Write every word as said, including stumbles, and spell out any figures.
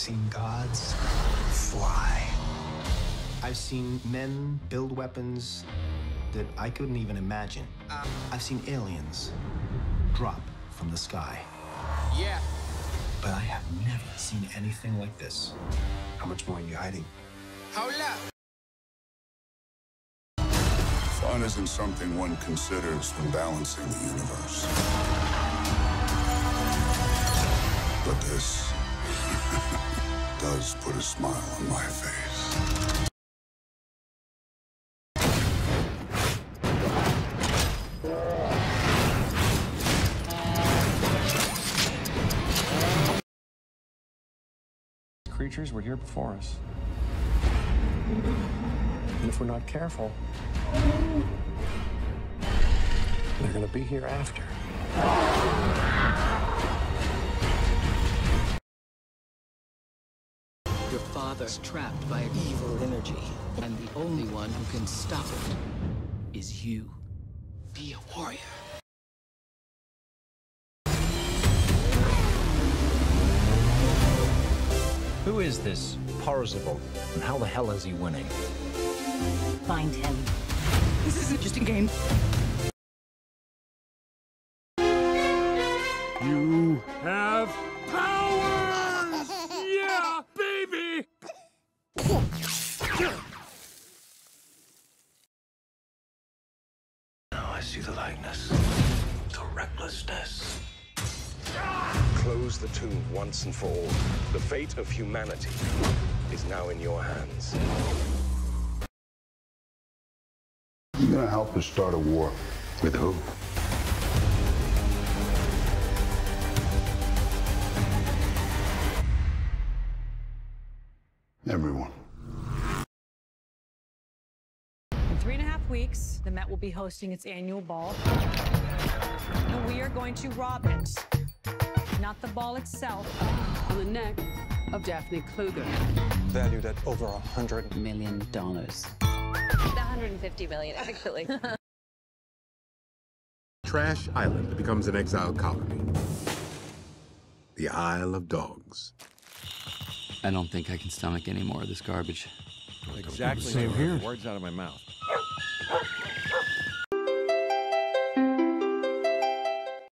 seen gods fly. I've seen men build weapons that I couldn't even imagine. Um, I've seen aliens drop from the sky. Yeah. But I have never seen anything like this. How much more are you hiding? Hold up! Fun isn't something one considers when balancing the universe. But this does put a smile on my face. Creatures were here before us. And if we're not careful, they're gonna be here after. Your father's trapped by evil energy, and the only one who can stop it is you. Be a warrior. Who is this Parzival, and how the hell is he winning? Find him. This isn't just a game. You have powers! Yeah, baby! Now I see the likeness, the recklessness. Close the tomb once and for all. The fate of humanity is now in your hands. You're gonna help us start a war. With who? Everyone. In three and a half weeks, the Met will be hosting its annual ball. And we are going to rob it. Not the ball itself, on the neck of Daphne Kluger. Valued at over a hundred million dollars. one hundred fifty million, actually. Trash Island becomes an exile colony. The Isle of Dogs. I don't think I can stomach any more of this garbage. Exactly. Same here. Words out of my mouth.